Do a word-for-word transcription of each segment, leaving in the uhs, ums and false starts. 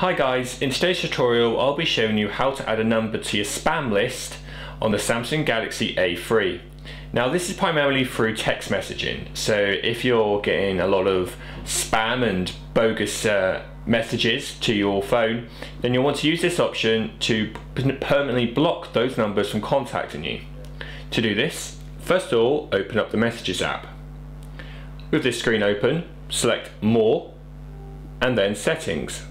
Hi guys, in today's tutorial I'll be showing you how to add a number to your spam list on the Samsung Galaxy A three. Now this is primarily through text messaging, so if you're getting a lot of spam and bogus uh, messages to your phone, then you'll want to use this option to permanently block those numbers from contacting you. To do this, first of all, open up the Messages app. With this screen open, select More and then Settings.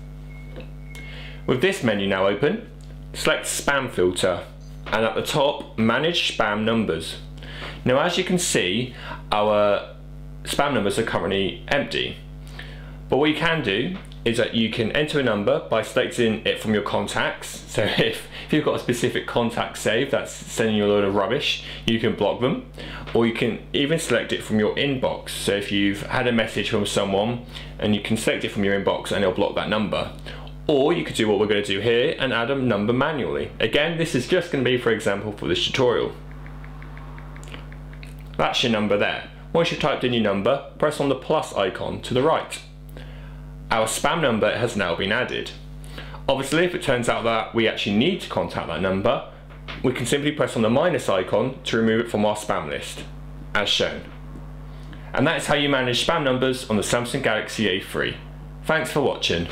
With this menu now open, select Spam Filter and at the top, Manage Spam Numbers. Now as you can see, our spam numbers are currently empty, but what you can do is that you can enter a number by selecting it from your contacts. So if, if you've got a specific contact saved that's sending you a load of rubbish, you can block them, or you can even select it from your inbox. So if you've had a message from someone, and you can select it from your inbox and it'll block that number. Or you could do what we're going to do here and add a number manually. Again, this is just going to be, for example, for this tutorial. That's your number there. Once you've typed in your number, press on the plus icon to the right. Our spam number has now been added. Obviously, if it turns out that we actually need to contact that number, we can simply press on the minus icon to remove it from our spam list, as shown. And that's how you manage spam numbers on the Samsung Galaxy A three. Thanks for watching.